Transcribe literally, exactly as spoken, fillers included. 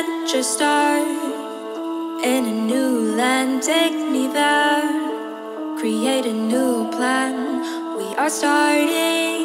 adventure start in a new land. Take me there, create a new plan. We are starting